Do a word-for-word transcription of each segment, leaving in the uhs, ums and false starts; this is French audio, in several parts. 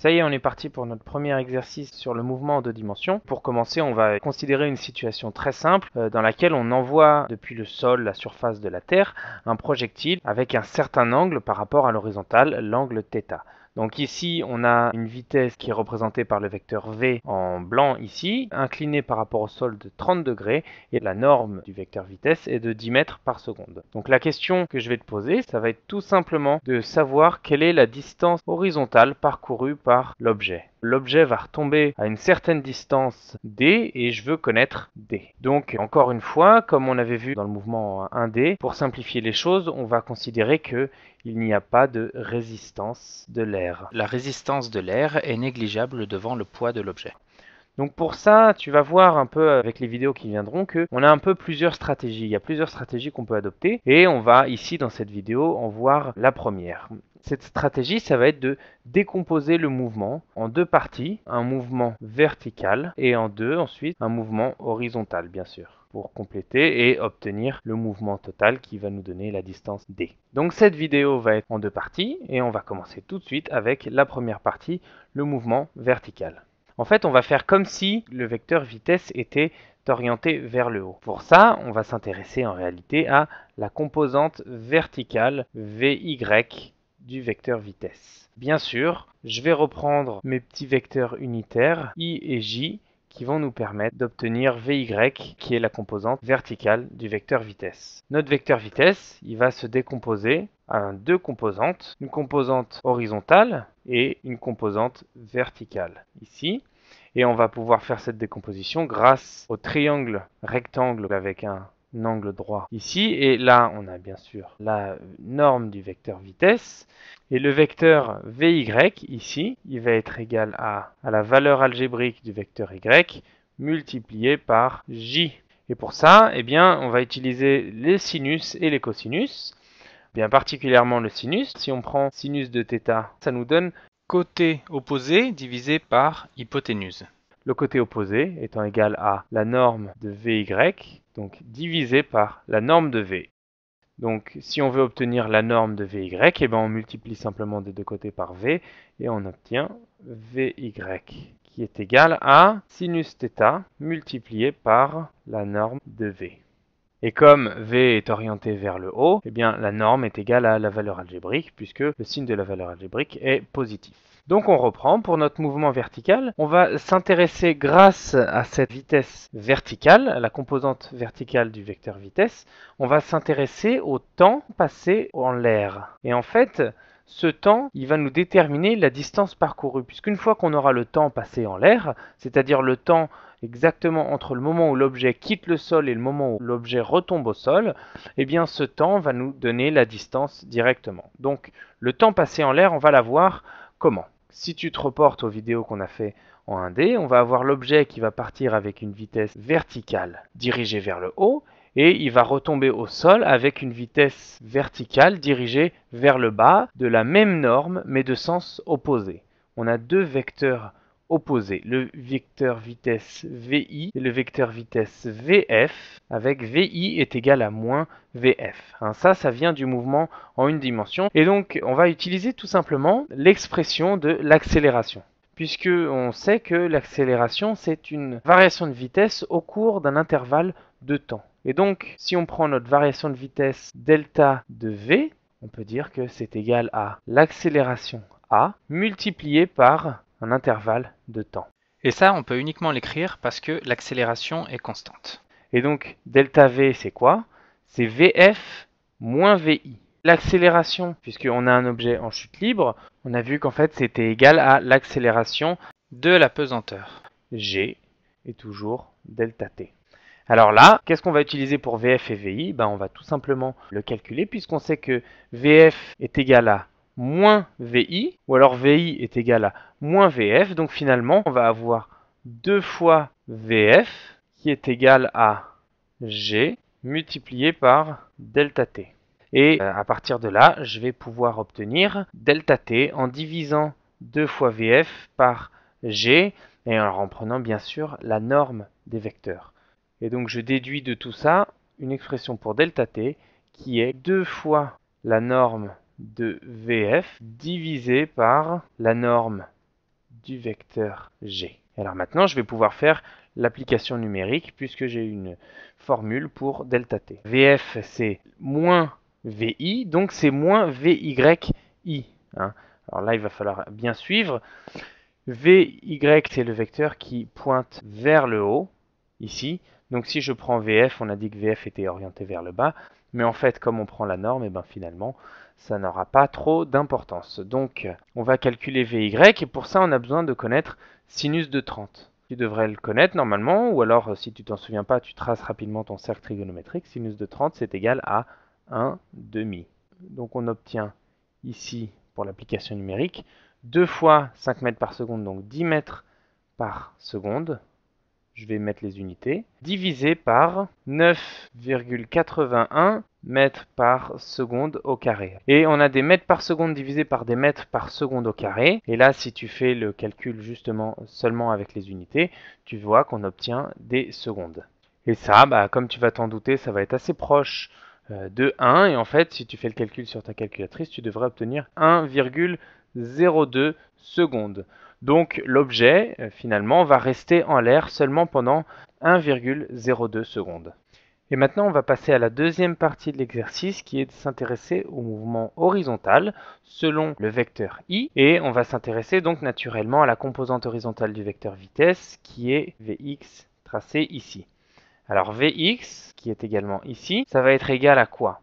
Ça y est, on est parti pour notre premier exercice sur le mouvement en deux dimensions. Pour commencer, on va considérer une situation très simple euh, dans laquelle on envoie depuis le sol, la surface de la Terre, un projectile avec un certain angle par rapport à l'horizontale, l'angle θ. Donc ici, on a une vitesse qui est représentée par le vecteur V en blanc ici, inclinée par rapport au sol de trente degrés, et la norme du vecteur vitesse est de dix mètres par seconde. Donc la question que je vais te poser, ça va être tout simplement de savoir quelle est la distance horizontale parcourue par l'objet. L'objet va retomber à une certaine distance D et je veux connaître D. Donc encore une fois, comme on avait vu dans le mouvement un D, pour simplifier les choses, on va considérer que il n'y a pas de résistance de l'air. La résistance de l'air est négligeable devant le poids de l'objet. Donc pour ça, tu vas voir un peu avec les vidéos qui viendront que on a un peu plusieurs stratégies. Il y a plusieurs stratégies qu'on peut adopter et on va ici dans cette vidéo en voir la première. Cette stratégie, ça va être de décomposer le mouvement en deux parties, un mouvement vertical et en deux ensuite un mouvement horizontal bien sûr, pour compléter et obtenir le mouvement total qui va nous donner la distance D. Donc cette vidéo va être en deux parties et on va commencer tout de suite avec la première partie, le mouvement vertical. En fait, on va faire comme si le vecteur vitesse était orienté vers le haut. Pour ça, on va s'intéresser en réalité à la composante verticale Vy du vecteur vitesse. Bien sûr, je vais reprendre mes petits vecteurs unitaires I et J qui vont nous permettre d'obtenir Vy qui est la composante verticale du vecteur vitesse. Notre vecteur vitesse, il va se décomposer en deux composantes, une composante horizontale et une composante verticale ici. Et on va pouvoir faire cette décomposition grâce au triangle rectangle avec un angle droit ici, et là on a bien sûr la norme du vecteur vitesse, et le vecteur Vy ici, il va être égal à, à la valeur algébrique du vecteur y multiplié par j. Et pour ça, eh bien, on va utiliser les sinus et les cosinus, bien particulièrement le sinus. Si on prend sinus de θ, ça nous donne côté opposé divisé par hypoténuse. Le côté opposé étant égal à la norme de Vy, donc divisé par la norme de V. Donc si on veut obtenir la norme de Vy, eh ben, on multiplie simplement des deux côtés par V et on obtient Vy qui est égal à sinus θ multiplié par la norme de V. Et comme V est orienté vers le haut, eh bien, la norme est égale à la valeur algébrique puisque le signe de la valeur algébrique est positif. Donc on reprend pour notre mouvement vertical. On va s'intéresser grâce à cette vitesse verticale, à la composante verticale du vecteur vitesse, on va s'intéresser au temps passé en l'air. Et en fait, ce temps, il va nous déterminer la distance parcourue, puisqu'une fois qu'on aura le temps passé en l'air, c'est-à-dire le temps exactement entre le moment où l'objet quitte le sol et le moment où l'objet retombe au sol, eh bien ce temps va nous donner la distance directement. Donc le temps passé en l'air, on va l'avoir comment ? Si tu te reportes aux vidéos qu'on a fait en un D, on va avoir l'objet qui va partir avec une vitesse verticale dirigée vers le haut et il va retomber au sol avec une vitesse verticale dirigée vers le bas de la même norme mais de sens opposé. On a deux vecteurs opposés, le vecteur vitesse Vi et le vecteur vitesse Vf, avec Vi est égal à moins Vf. Hein, ça, ça vient du mouvement en une dimension. Et donc, on va utiliser tout simplement l'expression de l'accélération, puisque on sait que l'accélération, c'est une variation de vitesse au cours d'un intervalle de temps. Et donc, si on prend notre variation de vitesse delta de V, on peut dire que c'est égal à l'accélération A multipliée par un intervalle de temps. Et ça, on peut uniquement l'écrire parce que l'accélération est constante. Et donc, delta V, c'est quoi? C'est Vf moins Vi. L'accélération, puisqu'on a un objet en chute libre, on a vu qu'en fait, c'était égal à l'accélération de la pesanteur. G est toujours delta T. Alors là, qu'est-ce qu'on va utiliser pour Vf et Vi? Ben, on va tout simplement le calculer, puisqu'on sait que Vf est égal à moins Vi, ou alors Vi est égal à moins Vf, donc finalement on va avoir deux fois Vf qui est égal à G multiplié par delta T. Et à partir de là, je vais pouvoir obtenir delta T en divisant deux fois Vf par G, et en reprenant bien sûr la norme des vecteurs. Et donc je déduis de tout ça une expression pour delta T qui est deux fois la norme de Vf divisé par la norme du vecteur G. Alors maintenant, je vais pouvoir faire l'application numérique puisque j'ai une formule pour delta t. V F, c'est moins V I, donc c'est moins V Y I. Hein. Alors là, il va falloir bien suivre. V Y, c'est le vecteur qui pointe vers le haut, ici. Donc si je prends V F, on a dit que V F était orienté vers le bas. Mais en fait, comme on prend la norme, et ben finalement, ça n'aura pas trop d'importance. Donc, on va calculer V Y, et pour ça, on a besoin de connaître sinus de trente. Tu devrais le connaître normalement, ou alors, si tu t'en souviens pas, tu traces rapidement ton cercle trigonométrique. Sinus de trente, c'est égal à un demi. Donc, on obtient ici, pour l'application numérique, deux fois cinq mètres par seconde, donc dix mètres par seconde. Je vais mettre les unités, divisé par neuf virgule quatre-vingt-un mètres par seconde au carré. Et on a des mètres par seconde divisé par des mètres par seconde au carré. Et là, si tu fais le calcul justement seulement avec les unités, tu vois qu'on obtient des secondes. Et ça, bah, comme tu vas t'en douter, ça va être assez proche euh, de un. Et en fait, si tu fais le calcul sur ta calculatrice, tu devrais obtenir un virgule zéro deux secondes. Donc l'objet, finalement, va rester en l'air seulement pendant un virgule zéro deux secondes. Et maintenant, on va passer à la deuxième partie de l'exercice qui est de s'intéresser au mouvement horizontal selon le vecteur I. Et on va s'intéresser donc naturellement à la composante horizontale du vecteur vitesse qui est Vx tracé ici. Alors Vx, qui est également ici, ça va être égal à quoi ?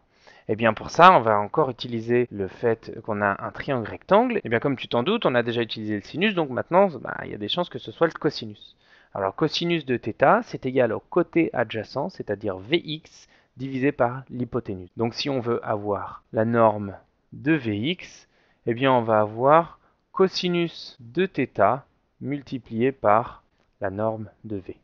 Et bien pour ça, on va encore utiliser le fait qu'on a un triangle rectangle. Et bien comme tu t'en doutes, on a déjà utilisé le sinus, donc maintenant, bah, il y a des chances que ce soit le cosinus. Alors cosinus de θ, c'est égal au côté adjacent, c'est-à-dire Vx divisé par l'hypoténuse. Donc si on veut avoir la norme de Vx, eh bien on va avoir cosinus de θ multiplié par la norme de V.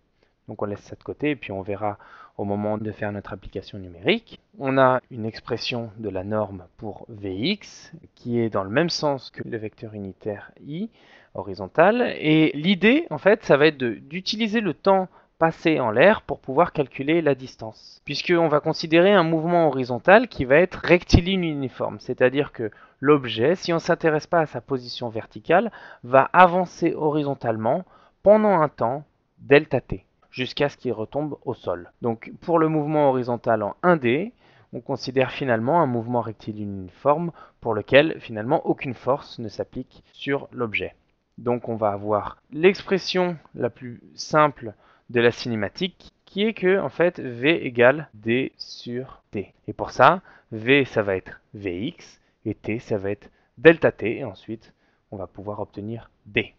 Donc on laisse ça de côté et puis on verra au moment de faire notre application numérique. On a une expression de la norme pour Vx qui est dans le même sens que le vecteur unitaire I, horizontal. Et l'idée, en fait, ça va être d'utiliser le temps passé en l'air pour pouvoir calculer la distance. Puisqu'on va considérer un mouvement horizontal qui va être rectiligne uniforme, c'est-à-dire que l'objet, si on ne s'intéresse pas à sa position verticale, va avancer horizontalement pendant un temps delta t, jusqu'à ce qu'il retombe au sol. Donc pour le mouvement horizontal en un D, on considère finalement un mouvement rectiligne uniforme pour lequel finalement aucune force ne s'applique sur l'objet. Donc on va avoir l'expression la plus simple de la cinématique qui est que en fait V égale D sur T. Et pour ça, V ça va être Vx et T ça va être delta T et ensuite on va pouvoir obtenir D.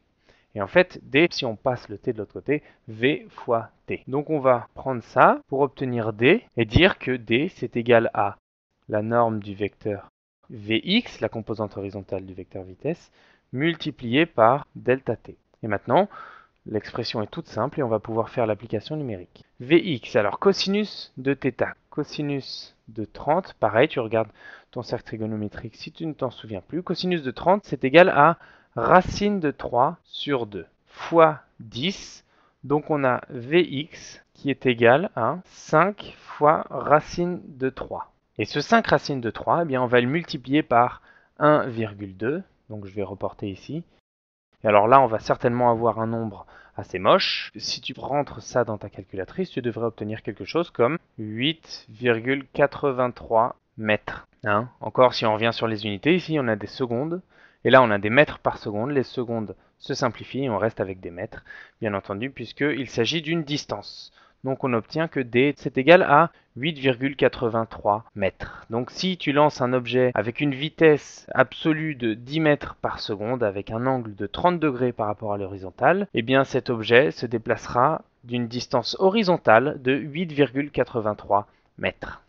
Et en fait, D, si on passe le T de l'autre côté, V fois T. Donc on va prendre ça pour obtenir D et dire que D, c'est égal à la norme du vecteur Vx, la composante horizontale du vecteur vitesse, multipliée par delta T. Et maintenant, l'expression est toute simple et on va pouvoir faire l'application numérique. Vx, alors cosinus de θ, cosinus de trente, pareil, tu regardes ton cercle trigonométrique si tu ne t'en souviens plus. Cosinus de trente, c'est égal à racine de trois sur deux fois dix, donc on a Vx qui est égal à cinq fois racine de trois. Et ce cinq racine de trois, eh bien on va le multiplier par un virgule deux, donc je vais reporter ici. Et alors là, on va certainement avoir un nombre assez moche. Si tu rentres ça dans ta calculatrice, tu devrais obtenir quelque chose comme huit virgule quatre-vingt-trois mètres. Hein ? Encore, si on revient sur les unités, ici on a des secondes. Et là, on a des mètres par seconde. Les secondes se simplifient et on reste avec des mètres, bien entendu, puisqu'il s'agit d'une distance. Donc, on obtient que D, c'est égal à huit virgule quatre-vingt-trois mètres. Donc, si tu lances un objet avec une vitesse absolue de dix mètres par seconde, avec un angle de trente degrés par rapport à l'horizontale, eh bien, cet objet se déplacera d'une distance horizontale de huit virgule quatre-vingt-trois mètres.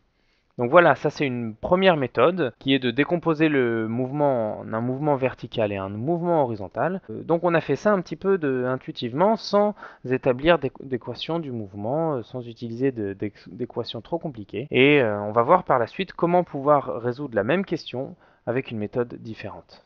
Donc voilà, ça c'est une première méthode qui est de décomposer le mouvement en un mouvement vertical et un mouvement horizontal. Donc on a fait ça un petit peu de, intuitivement sans établir d'équation du mouvement, sans utiliser d'équations trop compliquées. Et euh, on va voir par la suite comment pouvoir résoudre la même question avec une méthode différente.